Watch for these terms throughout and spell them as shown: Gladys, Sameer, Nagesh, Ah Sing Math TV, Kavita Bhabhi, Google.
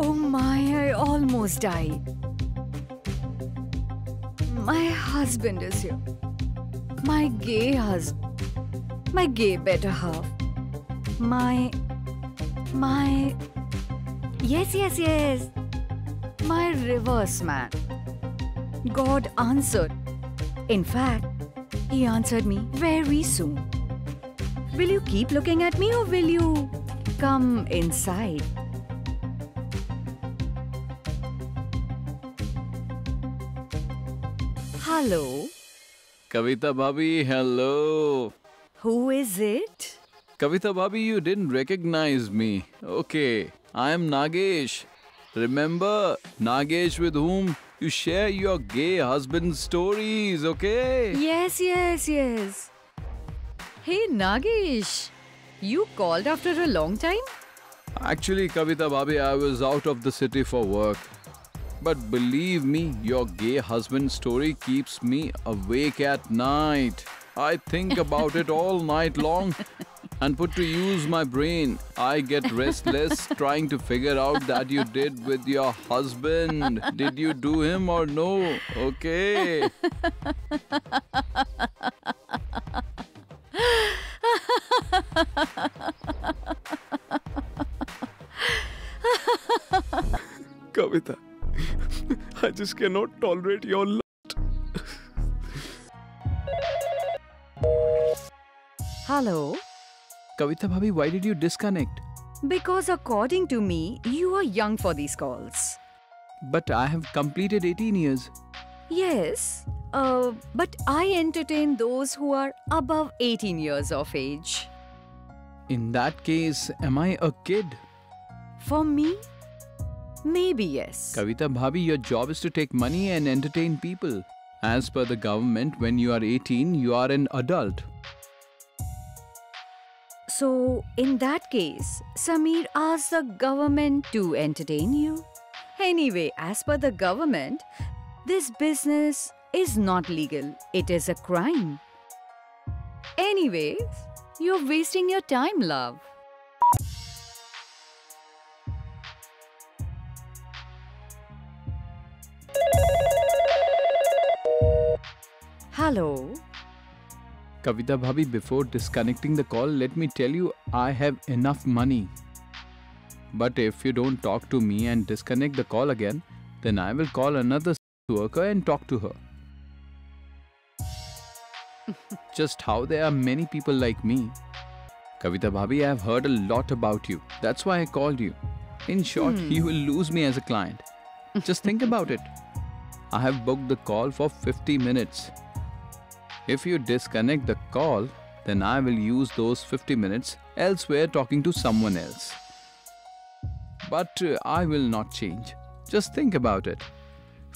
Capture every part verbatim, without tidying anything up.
Oh my, I almost died. My husband is here. My gay husband. My gay better half. My... My... Yes, yes, yes. My reverse man. God answered. In fact, He answered me very soon. Will you keep looking at me or will you come inside? Hello? Kavita Bhabhi, hello. Who is it? Kavita Bhabhi, you didn't recognize me. Okay, I am Nagesh. Remember, Nagesh with whom you share your gay husband's stories, okay? Yes, yes, yes. Hey, Nagesh, you called after a long time? Actually, Kavita Bhabhi, I was out of the city for work. But believe me, your gay husband story keeps me awake at night. I think about it all night long and put to use my brain. I get restless trying to figure out that you did with your husband. Did you do him or no? Okay. Kavita, I just cannot tolerate your lot. Hello? Kavita Bhabhi, why did you disconnect? Because according to me, you are young for these calls. But I have completed eighteen years. Yes, uh, but I entertain those who are above eighteen years of age. In that case, am I a kid? For me, maybe yes. Kavita Bhabhi, your job is to take money and entertain people. As per the government, when you are eighteen, you are an adult. So, in that case, Sameer asked the government to entertain you. Anyway, as per the government, this business is not legal. It is a crime. Anyways, you're wasting your time, love. Hello? Kavita Bhabhi, before disconnecting the call, let me tell you, I have enough money. But if you don't talk to me and disconnect the call again, then I will call another worker and talk to her. Just how there are many people like me. Kavita Bhabhi, I have heard a lot about you. That's why I called you. In short, hmm. you will lose me as a client. Just think about it. I have booked the call for fifty minutes. If you disconnect the call, then I will use those fifty minutes elsewhere talking to someone else. But uh, I will not change. Just think about it.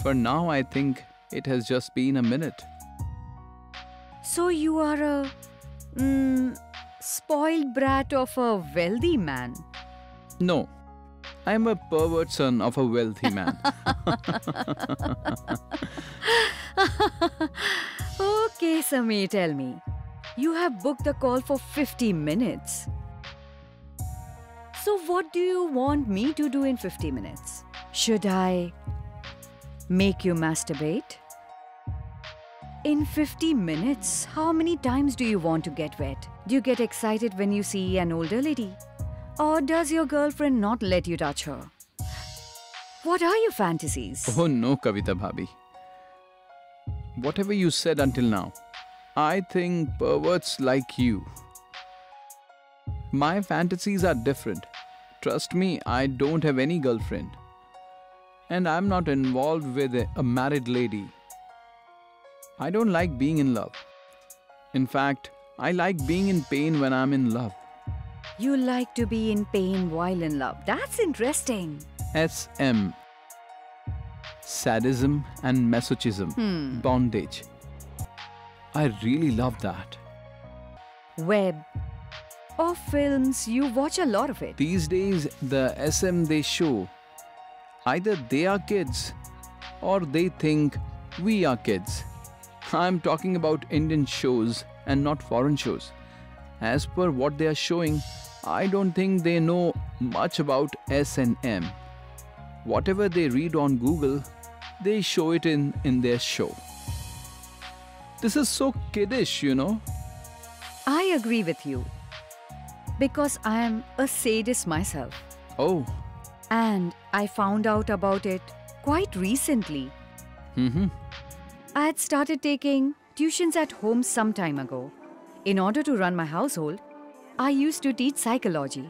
For now, I think it has just been a minute. So you are a mm, spoiled brat of a wealthy man? No. I am a pervert son of a wealthy man. Okay, Sameer, tell me. You have booked the call for fifty minutes. So what do you want me to do in fifty minutes? Should I make you masturbate? In fifty minutes, how many times do you want to get wet? Do you get excited when you see an older lady? Or does your girlfriend not let you touch her? What are your fantasies? Oh no, Kavita Bhabhi. Whatever you said until now, I think perverts like you. My fantasies are different. Trust me, I don't have any girlfriend. And I'm not involved with a married lady. I don't like being in love. In fact, I like being in pain when I'm in love. You like to be in pain while in love. That's interesting. S M. Sadism and masochism. Hmm. Bondage. I really love that. Web or films, you watch a lot of it. These days, the S M they show, either they are kids or they think we are kids. I'm talking about Indian shows and not foreign shows. As per what they are showing, I don't think they know much about S and M. Whatever they read on Google, they show it in, in their show. This is so kiddish, you know. I agree with you. Because I am a sadist myself. Oh. And I found out about it quite recently. Mm-hmm. I had started taking tuitions at home some time ago. In order to run my household, I used to teach psychology.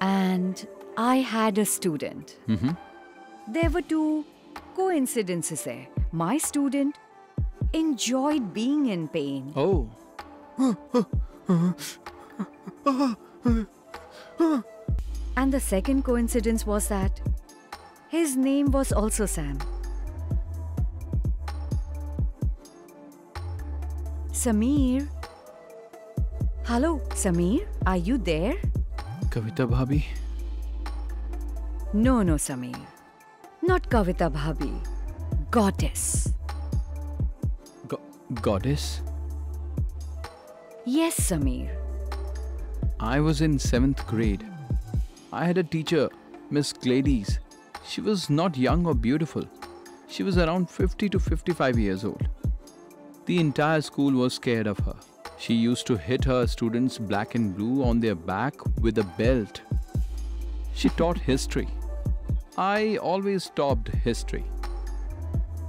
And I had a student. Mm-hmm. There were two coincidences there. My student enjoyed being in pain. Oh. And the second coincidence was that his name was also Sam. Sameer. Hello, Sameer, are you there? Kavita Bhabhi. No, no, Sameer. Not Kavita Bhabhi. Goddess. Go goddess? Yes, Sameer. I was in seventh grade. I had a teacher, Miss Gladys. She was not young or beautiful. She was around fifty to fifty-five years old. The entire school was scared of her. She used to hit her students black and blue on their back with a belt. She taught history. I always topped history.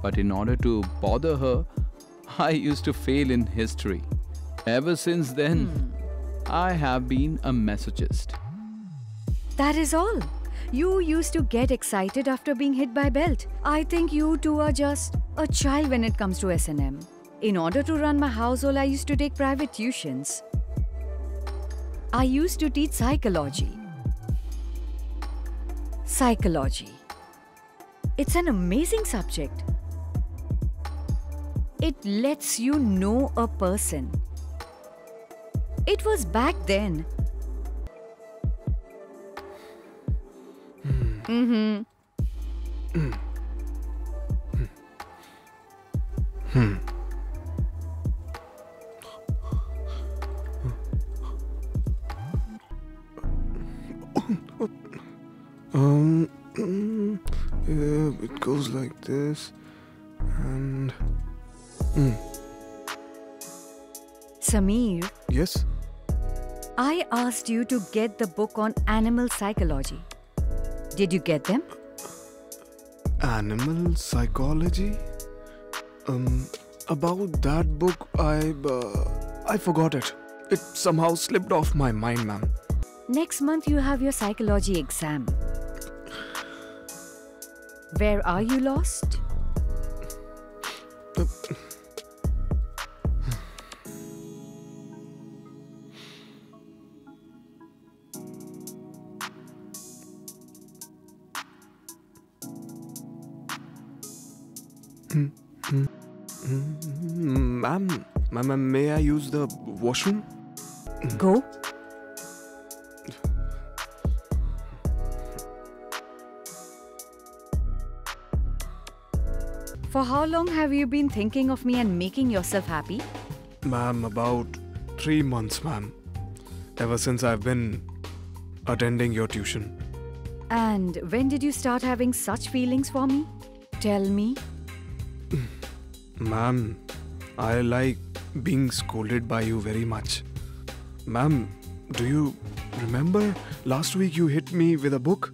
But in order to bother her, I used to fail in history. Ever since then, hmm. I have been a masochist. That is all. You used to get excited after being hit by belt. I think you two are just a child when it comes to S and M. In order to run my household, I used to take private tuitions. I used to teach psychology. Psychology. It's an amazing subject. It lets you know a person. It was back then. Mm-hmm. Hmm. Hmm. Um, yeah, it goes like this, and... Mm. Sameer? Yes? I asked you to get the book on animal psychology. Did you get them? Animal psychology? Um, about that book, I... Uh, I forgot it. It somehow slipped off my mind, ma'am. Next month, you have your psychology exam. Where are you lost? Ma'am, ma'am, may I use the washroom? Go. For how long have you been thinking of me and making yourself happy? Ma'am, about three months, ma'am. Ever since I've been attending your tuition. And when did you start having such feelings for me? Tell me. Ma'am, I like being scolded by you very much. Ma'am, do you remember last week you hit me with a book?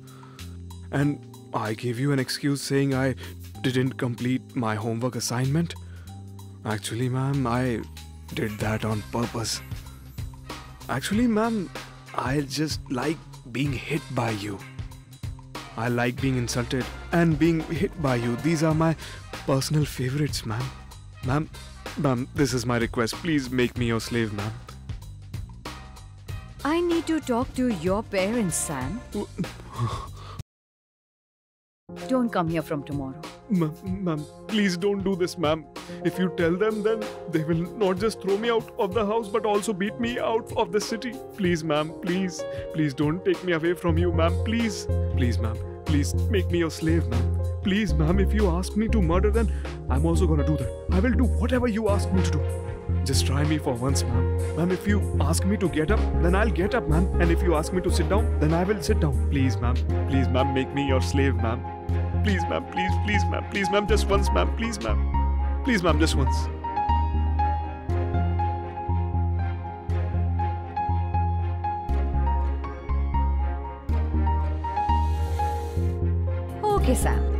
And I gave you an excuse saying I... didn't complete my homework assignment. Actually, ma'am, I did that on purpose. Actually, ma'am, I just like being hit by you. I like being insulted and being hit by you. These are my personal favorites, ma'am. Ma'am, ma'am, this is my request. Please make me your slave, ma'am. I need to talk to your parents, Sam. Don't come here from tomorrow. Ma'am, please don't do this, ma'am. If you tell them, then they will not just throw me out of the house, but also beat me out of the city. Please, ma'am, please. Please don't take me away from you, ma'am. Please. Please, ma'am. Please make me your slave, ma'am. Please, ma'am, if you ask me to murder, then I'm also gonna do that. I will do whatever you ask me to do. Just try me for once, ma'am. Ma'am, if you ask me to get up, then I'll get up, ma'am. And if you ask me to sit down, then I will sit down. Please, ma'am. Please, ma'am, make me your slave, ma'am. Please, ma'am. Please, please, ma'am. Please, ma'am, just once, ma'am. Please, ma'am. Please, ma'am, just once. Okay, Sam.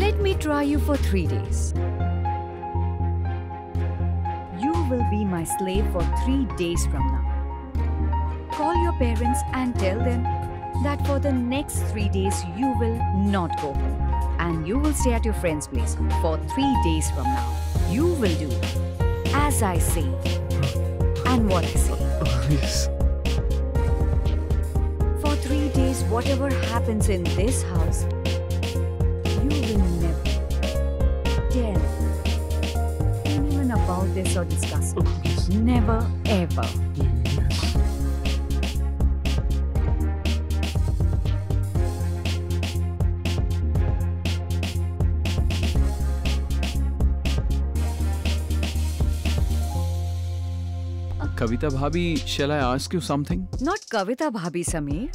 Let me try you for three days. You will be my slave for three days from now. Call your parents and tell them that for the next three days you will not go home and you will stay at your friend's place for three days from now. You will do as I say and what I say. Oh, yes. For three days, whatever happens in this house, you will never tell anyone about this or discuss it. Yes. Never ever. Yes. Kavita Bhabhi, shall I ask you something? Not Kavita Bhabhi, Sameer.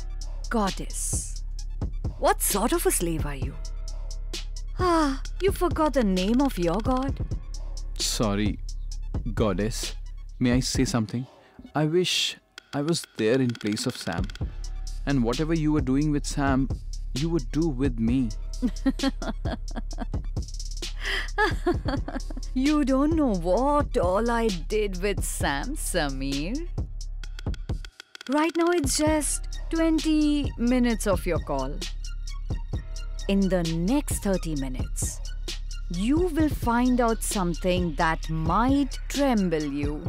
Goddess. What sort of a slave are you? Ah, you forgot the name of your god. Sorry, goddess. May I say something? I wish I was there in place of Sam. And whatever you were doing with Sam, you would do with me. You don't know what all I did with Sam, Sameer. Right now it's just twenty minutes of your call. In the next thirty minutes, you will find out something that might tremble you.